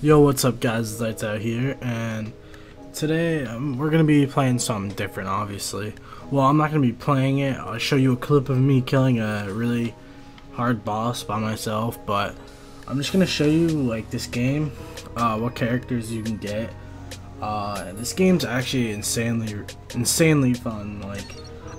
Yo, what's up guys, it's Lights Out here, and today we're going to be playing something different, obviously. Well, I'm not going to be playing it. I'll show you a clip of me killing a really hard boss by myself, but I'm just going to show you, like, this game, what characters you can get. This game's actually insanely fun. Like,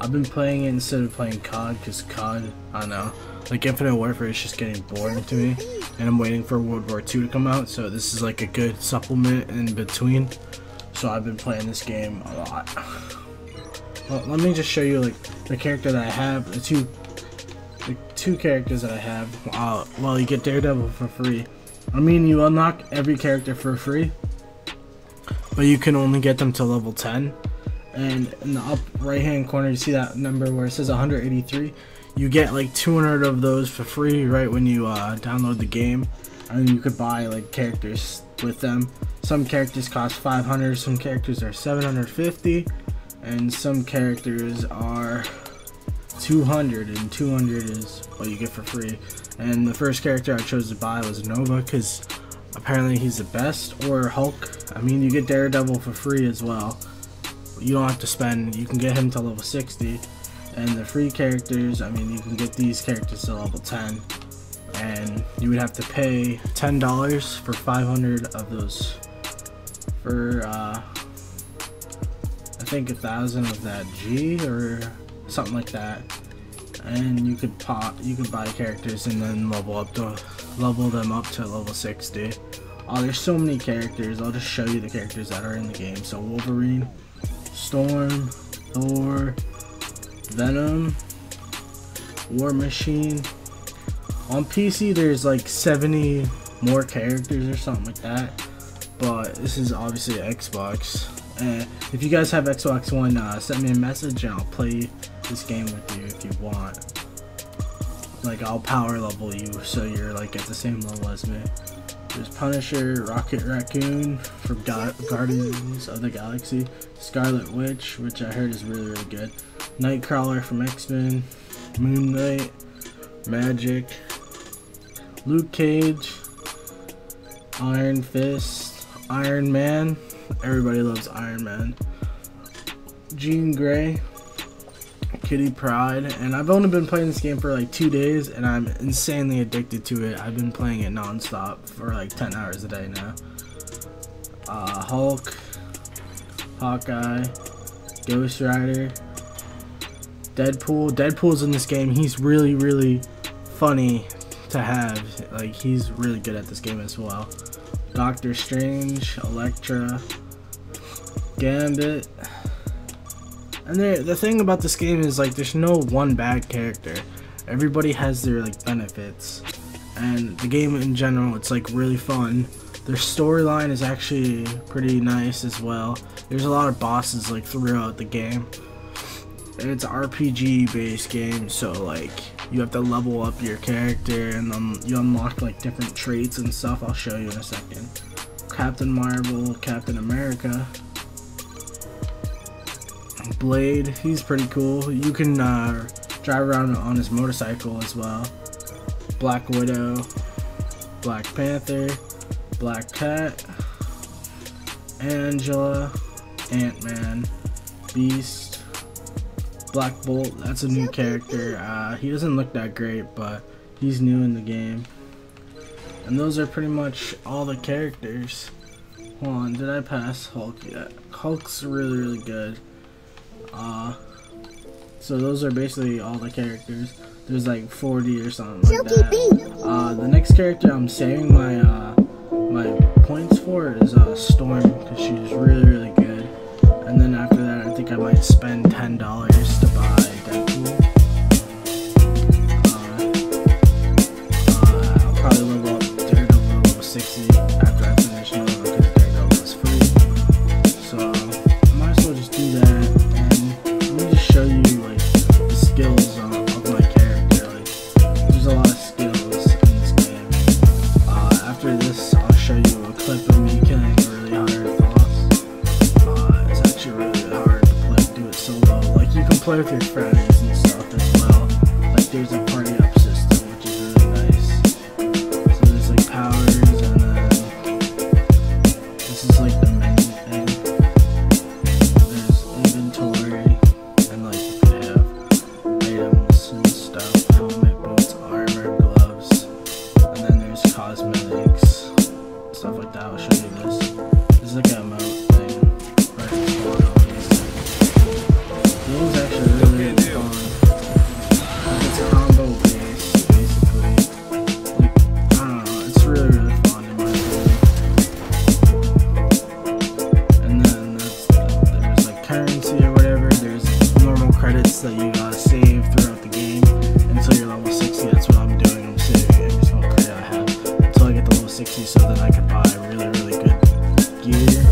I've been playing it instead of playing COD, because COD, I don't know, like Infinite Warfare is just getting boring to me, and I'm waiting for World War II to come out, so this is like a good supplement in between. So I've been playing this game a lot. Well, let me just show you like the character that I have, the two characters that I have. Well, you get Daredevil for free. I mean, you unlock every character for free, but you can only get them to level 10. And in the up right hand corner, you see that number where it says 183. You get like 200 of those for free right when you download the game, and you could buy like characters with them. Some characters cost 500, some characters are 750, and some characters are 200, and 200 is what you get for free. And the first character I chose to buy was Nova, because apparently he's the best, or Hulk. I mean, you get Daredevil for free as well. You don't have to spend, you can get him to level 60, and the free characters, I mean, you can get these characters to level 10, and you would have to pay $10 for 500 of those, for I think 1,000 of that G or something like that, and you could buy characters and then level them up to level 60. Oh, there's so many characters. I'll just show you the characters that are in the game. So Wolverine, Storm, Thor, Venom, War Machine. On PC there's like 70 more characters or something like that, but this is obviously Xbox. And if you guys have Xbox One, send me a message and I'll play this game with you if you want. Like, I'll power level you so you're like at the same level as me. There's Punisher, Rocket Raccoon from Guardians of the Galaxy, Scarlet Witch, which I heard is really good, Nightcrawler from X-Men, Moon Knight, Magic, Luke Cage, Iron Fist, Iron Man, everybody loves Iron Man, Jean Grey, Kitty Pride. And I've only been playing this game for like 2 days, and I'm insanely addicted to it. I've been playing it non-stop for like 10 hours a day now. Hulk, Hawkeye, Ghost Rider, Deadpool. Deadpool's in this game. He's really funny to have. Like, he's really good at this game as well. Doctor Strange, Elektra, Gambit. And the thing about this game is, like, there's no one bad character. Everybody has their, like, benefits. And the game in general, it's, like, really fun. Their storyline is actually pretty nice as well. There's a lot of bosses, like, throughout the game. And it's an RPG-based game, so, like, you have to level up your character. And you unlock, like, different traits and stuff. I'll show you in a second. Captain Marvel, Captain America, Blade, he's pretty cool. You can drive around on his motorcycle as well. Black Widow, Black Panther, Black Cat, Angela, Ant-Man, Beast, Black Bolt, that's a new character. He doesn't look that great, but he's new in the game. And those are pretty much all the characters. Hold on, did I pass Hulk yet? Hulk's really good. So those are basically all the characters. There's like 40 or something like that. The next character I'm saving my my points for is Storm, because she's really good. And then after that, I think I might spend $10 to buy Deadpool. I'll probably level up Daredevil to level 60 after I finish Nova, because Daredevil is free. So I might as well just do that. Show you like the skills of my character. Like, there's a lot of skills in this game. After this, I'll show you a clip of me killing a really hard boss. It's actually really hard. play with your friends and stuff as well. Like, there's a party up system, which is really nice. So there's like powers, and then this is like the main thing. There's inventory, and like you can have items and stuff, helmet, boots, armor, gloves, and then there's cosmetics, stuff like that. I'll show you this. This is like a emote. That you gotta save throughout the game until you're level 60. That's what I'm doing. I'm saving every single credit I have until I get to level 60, so then I can buy really, really good gear.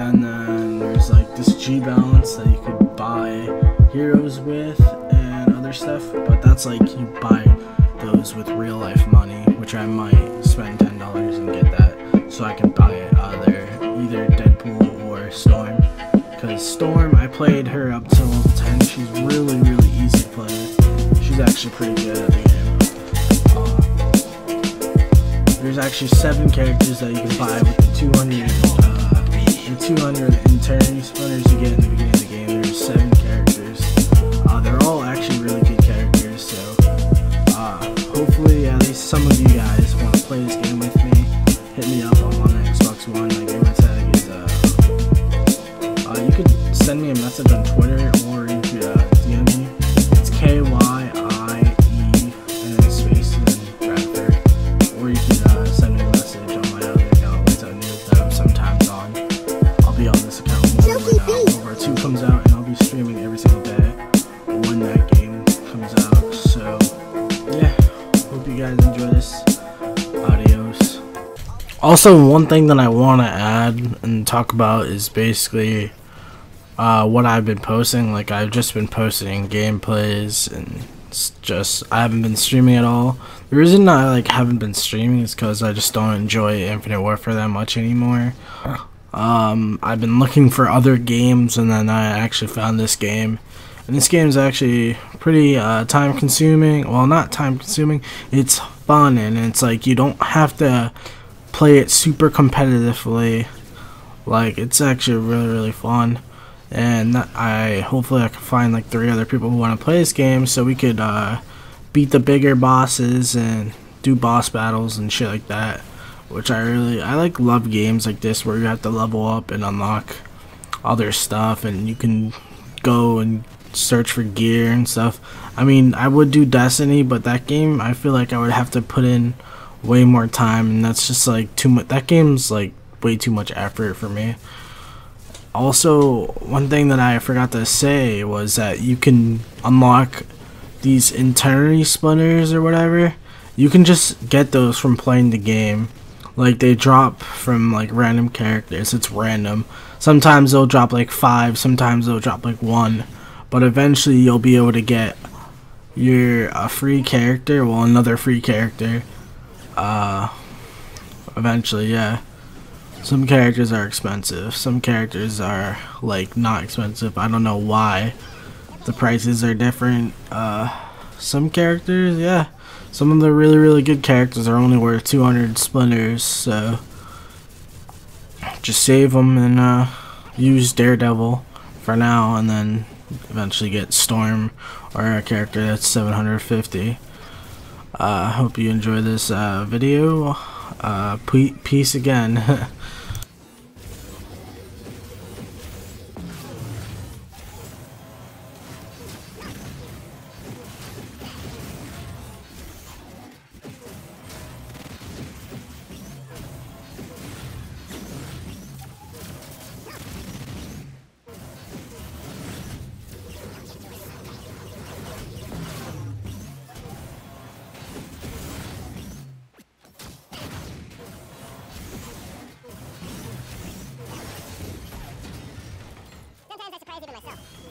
And then there's like this G balance that you could buy heroes with and other stuff, but that's like you buy those with real life money, which I might spend $10 and get that, so I can buy either Deadpool or Storm. Storm, I played her up to level 10. She's really, really easy to play with. She's actually pretty good at the game. There's actually 7 characters that you can buy with the 200 eternity splinters you get in the beginning of the game. There's 7 characters. They're all actually really good characters, so hopefully at least some of you guys want to play this game with me. Hit me up. I'm on Xbox One. My game tag is you could send me a message on Twitter, or you could DM me. It's KYIE and then space and then Bradford. Or you could send me a message on my other account, which I knew that I'm sometimes on. I'll be on this account more when World War II comes out, and I'll be streaming every single day when that game comes out. So, yeah, hope you guys enjoy this. Adios. Also, one thing that I want to add and talk about is basically what I've been posting. Like, I've just been posting gameplays, and it's just, I haven't been streaming at all. The reason I like haven't been streaming is because I just don't enjoy Infinite Warfare that much anymore. I've been looking for other games, and then I actually found this game, and this game is actually pretty time consuming. Well, not time consuming, it's fun, and it's like you don't have to play it super competitively. Like, it's actually really, really fun. And hopefully I can find like 3 other people who want to play this game, so we could beat the bigger bosses and do boss battles and shit like that, which I like love games like this where you have to level up and unlock other stuff, and you can go and search for gear and stuff. I mean, I would do Destiny, but that game, I feel like I would have to put in way more time, and that's just like too much. That game's like way too much effort for me. Also, one thing that I forgot to say was that you can unlock these eternity splinters or whatever. You can just get those from playing the game. Like, they drop from like random characters. It's random. Sometimes they'll drop like 5, sometimes they'll drop like 1, but eventually you'll be able to get your another free character. Eventually, yeah. Some characters are expensive. Some characters are like not expensive. I don't know why the prices are different. Some characters, yeah. Some of the really, really good characters are only worth 200 splinters. So just save them and use Daredevil for now, and then eventually get Storm or a character that's 750. I hope you enjoy this video. Peace again. Myself.